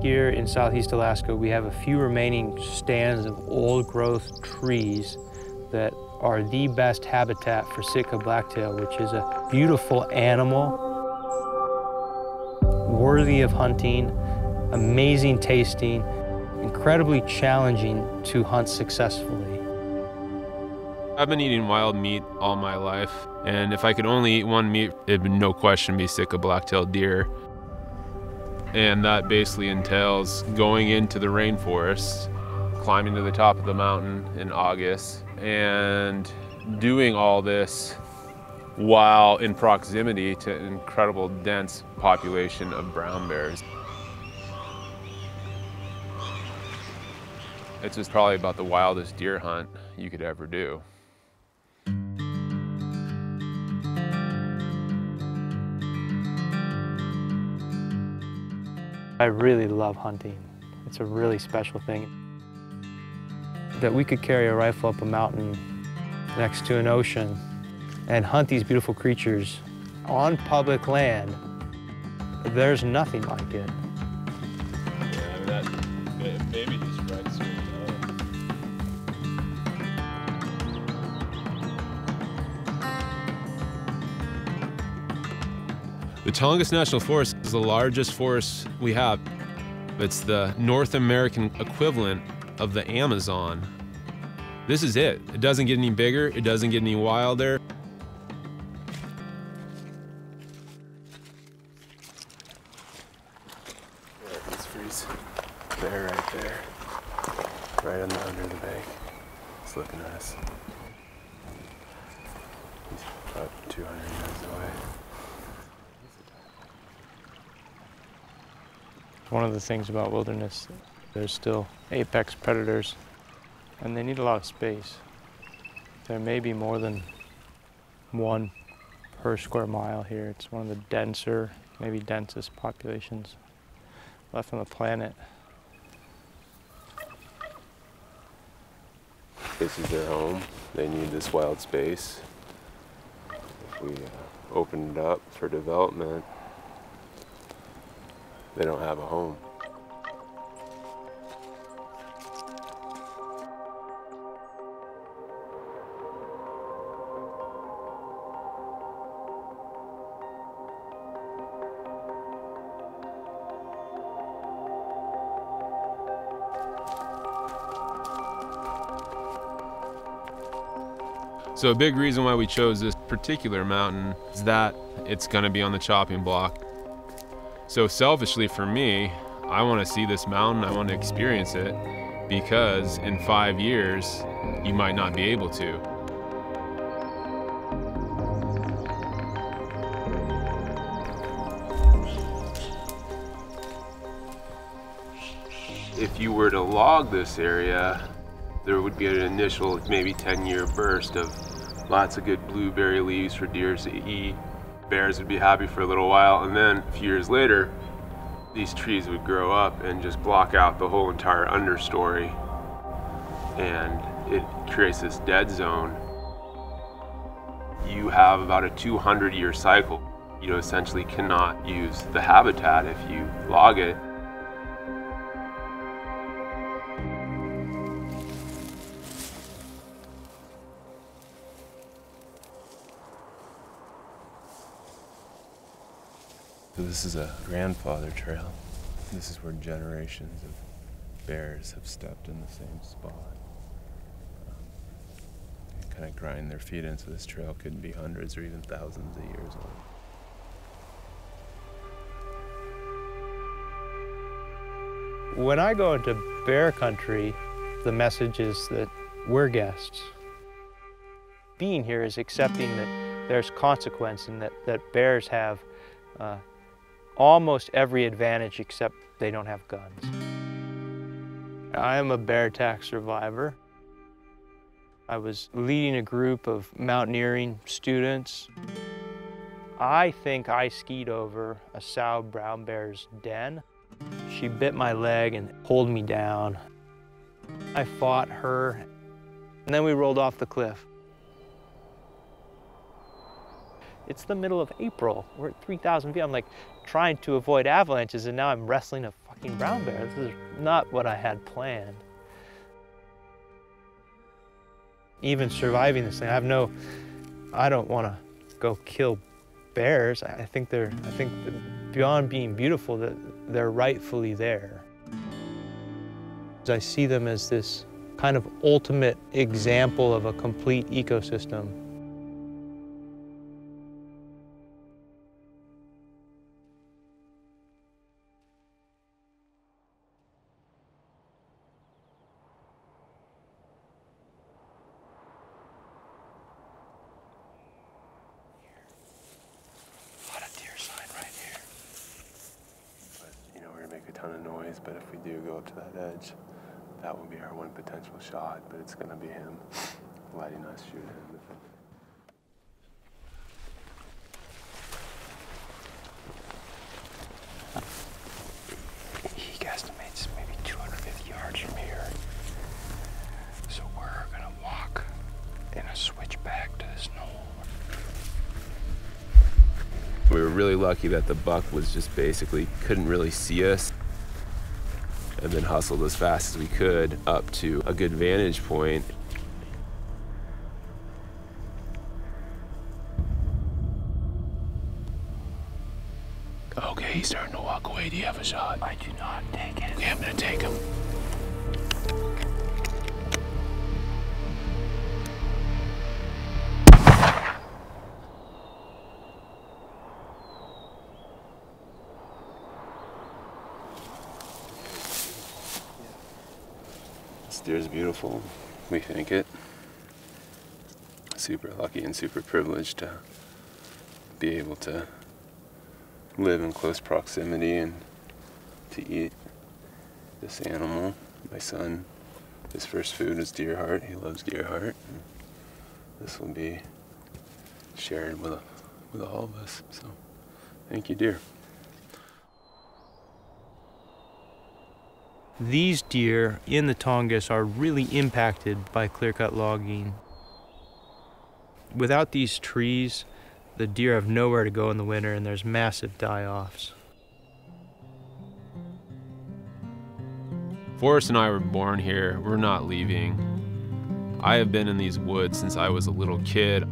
Here in Southeast Alaska, we have a few remaining stands of old-growth trees that are the best habitat for Sitka blacktail, which is a beautiful animal, worthy of hunting, amazing tasting, incredibly challenging to hunt successfully. I've been eating wild meat all my life, and if I could only eat one meat, it'd no question be Sitka black-tailed deer. And that basically entails going into the rainforest, climbing to the top of the mountain in August, and doing all this while in proximity to an incredible dense population of brown bears. It's just probably about the wildest deer hunt you could ever do. I really love hunting. It's a really special thing. That we could carry a rifle up a mountain next to an ocean and hunt these beautiful creatures on public land, there's nothing like it. Yeah, that baby just right straight out. The Tongass National Forest is the largest forest we have. It's the North American equivalent of the Amazon. This is it. It doesn't get any bigger, it doesn't get any wilder. Bear right there, right under the bank. It's looking at us. He's about 200 yards away. One of the things about wilderness, there's still apex predators, and they need a lot of space. There may be more than one per square mile here. It's one of the denser, maybe densest populations left on the planet. This is their home. They need this wild space. If we open it up for development, they don't have a home. So a big reason why we chose this particular mountain is that it's gonna be on the chopping block. So selfishly for me, I wanna see this mountain, I wanna experience it, because in 5 years, you might not be able to. If you were to log this area, there would be an initial maybe 10-year burst of lots of good blueberry leaves for deers to eat. Bears would be happy for a little while, and then a few years later, these trees would grow up and just block out the whole entire understory, and it creates this dead zone. You have about a 200-year cycle. You essentially cannot use the habitat if you log it. So this is a grandfather trail. This is where generations of bears have stepped in the same spot. They kind of grind their feet into this trail. Could be hundreds or even thousands of years old. When I go into bear country, the message is that we're guests. Being here is accepting that there's consequence and that bears have almost every advantage except they don't have guns. I am a bear attack survivor. I was leading a group of mountaineering students. I think I skied over a sow brown bear's den. She bit my leg and pulled me down. I fought her, and then we rolled off the cliff. It's the middle of April. We're at 3,000 feet. I'm like trying to avoid avalanches, and now I'm wrestling a fucking brown bear. This is not what I had planned. Even surviving this thing, I don't want to go kill bears. I think that beyond being beautiful, that they're rightfully there. I see them as this kind of ultimate example of a complete ecosystem. But if we do go up to that edge, that would be our one potential shot, but it's gonna be him letting us shoot him. He guesstimates maybe 250 yards from here. So we're gonna walk in a switchback to this knoll. We were really lucky that the buck was just basically couldn't really see us, and then hustled as fast as we could up to a good vantage point. Okay, he's starting to walk away. Do you have a shot? I do not. Take it. Okay, I'm gonna take him. Deer's beautiful. We think it. Super lucky and super privileged to be able to live in close proximity and to eat this animal. My son, his first food is deer heart. He loves deer heart. And this will be shared with all of us. So thank you, deer. These deer in the Tongass are really impacted by clear-cut logging. Without these trees, the deer have nowhere to go in the winter, and there's massive die-offs. Forrest and I were born here. We're not leaving. I have been in these woods since I was a little kid.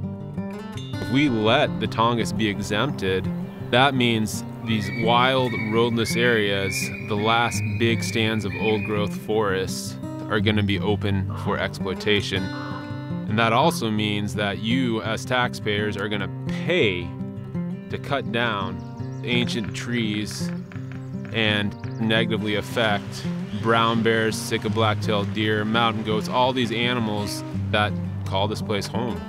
If we let the Tongass be exempted, that means these wild, roadless areas, the last big stands of old-growth forests, are going to be open for exploitation. And that also means that you, as taxpayers, are going to pay to cut down ancient trees and negatively affect brown bears, Sitka blacktail deer, mountain goats, all these animals that call this place home.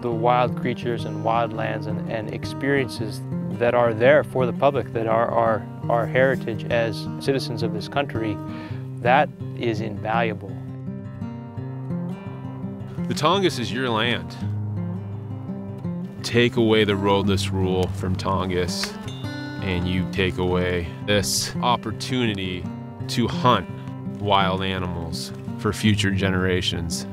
The wild creatures and wildlands and experiences that are there for the public, that are our heritage as citizens of this country, that is invaluable. The Tongass is your land. Take away the roadless rule from Tongass, and you take away this opportunity to hunt wild animals for future generations.